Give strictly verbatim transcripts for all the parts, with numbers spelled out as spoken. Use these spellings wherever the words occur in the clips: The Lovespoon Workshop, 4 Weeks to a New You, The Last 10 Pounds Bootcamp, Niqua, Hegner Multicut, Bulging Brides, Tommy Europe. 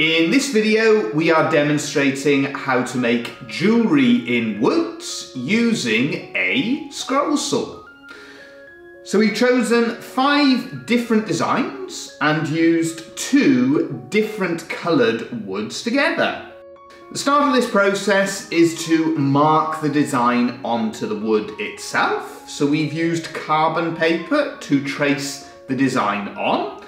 In this video, we are demonstrating how to make jewellery in woods using a scroll saw. So we've chosen five different designs and used two different coloured woods together. The start of this process is to mark the design onto the wood itself. So we've used carbon paper to trace the design on.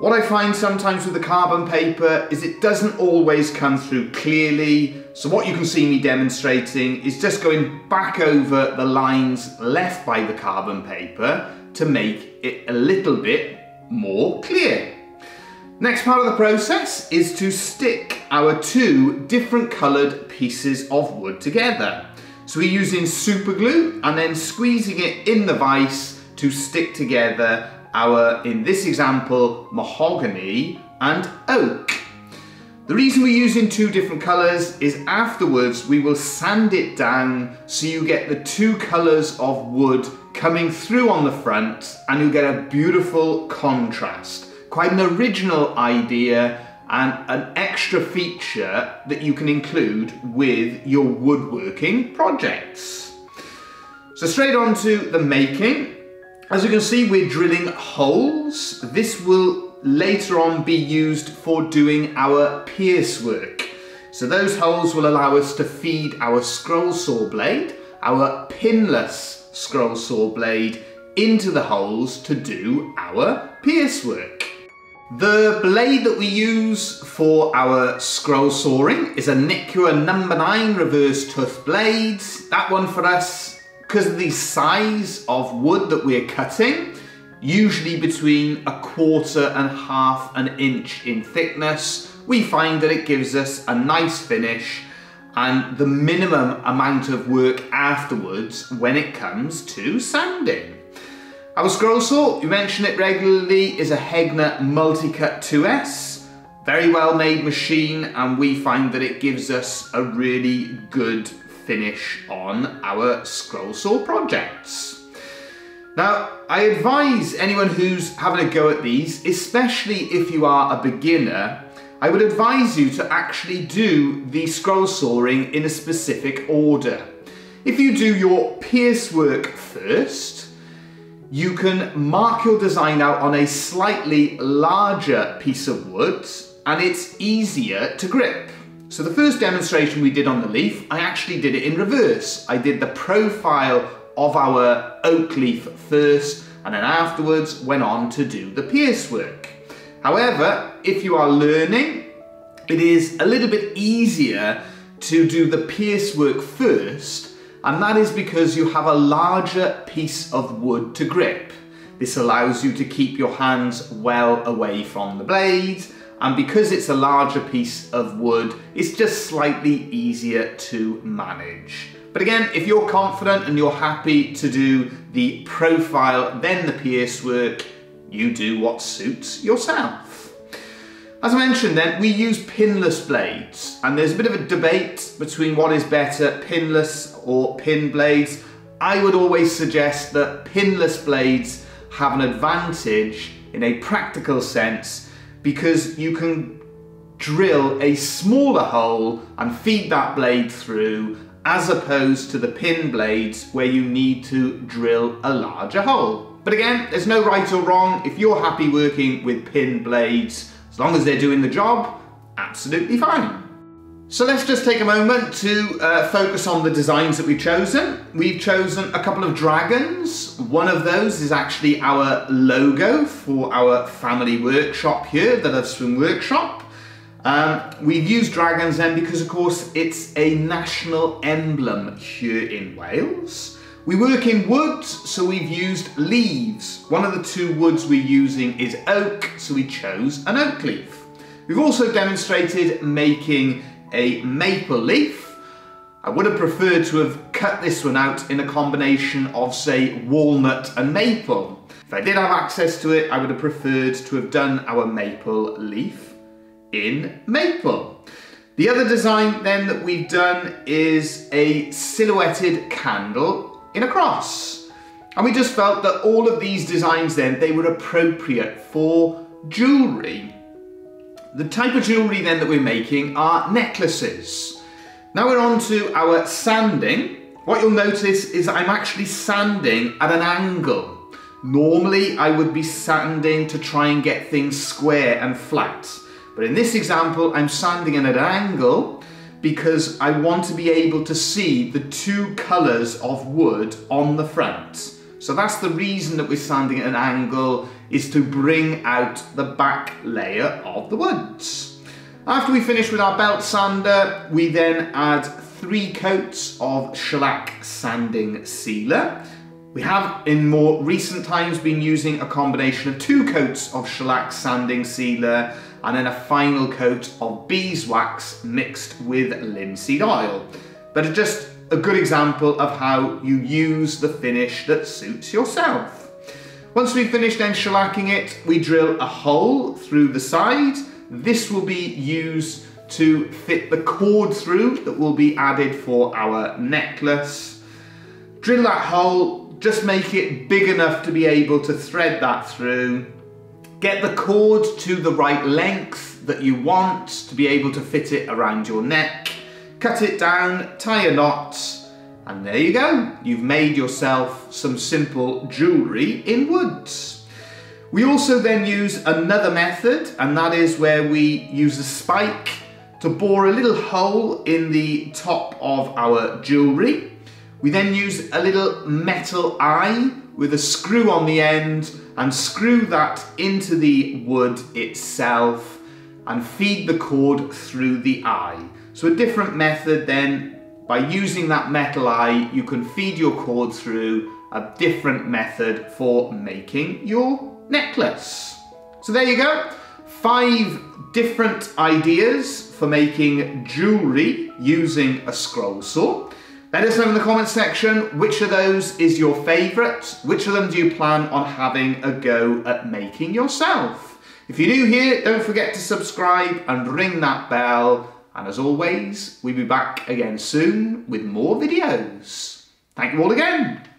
What I find sometimes with the carbon paper is it doesn't always come through clearly. So what you can see me demonstrating is just going back over the lines left by the carbon paper to make it a little bit more clear. Next part of the process is to stick our two different coloured pieces of wood together. So we're using super glue and then squeezing it in the vise to stick together our, in this example, mahogany and oak. The reason we're using two different colours is afterwards we will sand it down so you get the two colours of wood coming through on the front and you get a beautiful contrast. Quite an original idea and an extra feature that you can include with your woodworking projects. So straight on to the making. As you can see, we're drilling holes. This will later on be used for doing our pierce work. So those holes will allow us to feed our scroll saw blade, our pinless scroll saw blade, into the holes to do our pierce work. The blade that we use for our scroll sawing is a Niqua number nine reverse tooth blade. That one for us, because of the size of wood that we're cutting, usually between a quarter and half an inch in thickness, we find that it gives us a nice finish and the minimum amount of work afterwards when it comes to sanding. Our scroll saw, you mention it regularly, is a Hegner Multicut two S. Very well made machine, and we find that it gives us a really good finish on our scroll saw projects. Now, I advise anyone who's having a go at these, especially if you are a beginner, I would advise you to actually do the scroll sawing in a specific order. If you do your pierce work first, you can mark your design out on a slightly larger piece of wood and it's easier to grip. So the first demonstration we did on the leaf, I actually did it in reverse. I did the profile of our oak leaf first, and then afterwards went on to do the pierce work. However, if you are learning, it is a little bit easier to do the pierce work first, and that is because you have a larger piece of wood to grip. This allows you to keep your hands well away from the blade, and because it's a larger piece of wood, it's just slightly easier to manage. But again, if you're confident and you're happy to do the profile, then the pierce work, you do what suits yourself. As I mentioned then, we use pinless blades, and there's a bit of a debate between what is better, pinless or pin blades. I would always suggest that pinless blades have an advantage in a practical sense, because you can drill a smaller hole and feed that blade through, as opposed to the pin blades where you need to drill a larger hole. But again, there's no right or wrong. If you're happy working with pin blades, as long as they're doing the job, absolutely fine. So let's just take a moment to uh, focus on the designs that we've chosen. We've chosen a couple of dragons. One of those is actually our logo for our family workshop here, the Lovespoon Workshop. Um, we've used dragons then because, of course, it's a national emblem here in Wales. We work in wood, so we've used leaves. One of the two woods we're using is oak, so we chose an oak leaf. We've also demonstrated making a maple leaf. I would have preferred to have cut this one out in a combination of, say, walnut and maple. If I did have access to it, I would have preferred to have done our maple leaf in maple. The other design then that we've done is a silhouetted candle in a cross. And we just felt that all of these designs then, they were appropriate for jewellery. The type of jewellery then that we're making are necklaces. Now we're on to our sanding. What you'll notice is that I'm actually sanding at an angle. Normally I would be sanding to try and get things square and flat. But in this example, I'm sanding at an angle because I want to be able to see the two colours of wood on the front. So that's the reason that we're sanding at an angle, is to bring out the back layer of the wood. After we finish with our belt sander, we then add three coats of shellac sanding sealer. We have in more recent times been using a combination of two coats of shellac sanding sealer and then a final coat of beeswax mixed with linseed oil. But it's just a good example of how you use the finish that suits yourself. Once we've finished then shellacking it, we drill a hole through the side. This will be used to fit the cord through that will be added for our necklace. Drill that hole, just make it big enough to be able to thread that through. Get the cord to the right length that you want to be able to fit it around your neck. Cut it down, tie a knot, and there you go. You've made yourself some simple jewellery in wood. We also then use another method, and that is where we use a spike to bore a little hole in the top of our jewellery. We then use a little metal eye with a screw on the end and screw that into the wood itself and feed the cord through the eye. So a different method then, by using that metal eye, you can feed your cord through a different method for making your necklace. So there you go, five different ideas for making jewellery using a scroll saw. Let us know in the comments section which of those is your favourite, which of them do you plan on having a go at making yourself. If you're new here, don't forget to subscribe and ring that bell, and as always, we'll be back again soon with more videos. Thank you all again.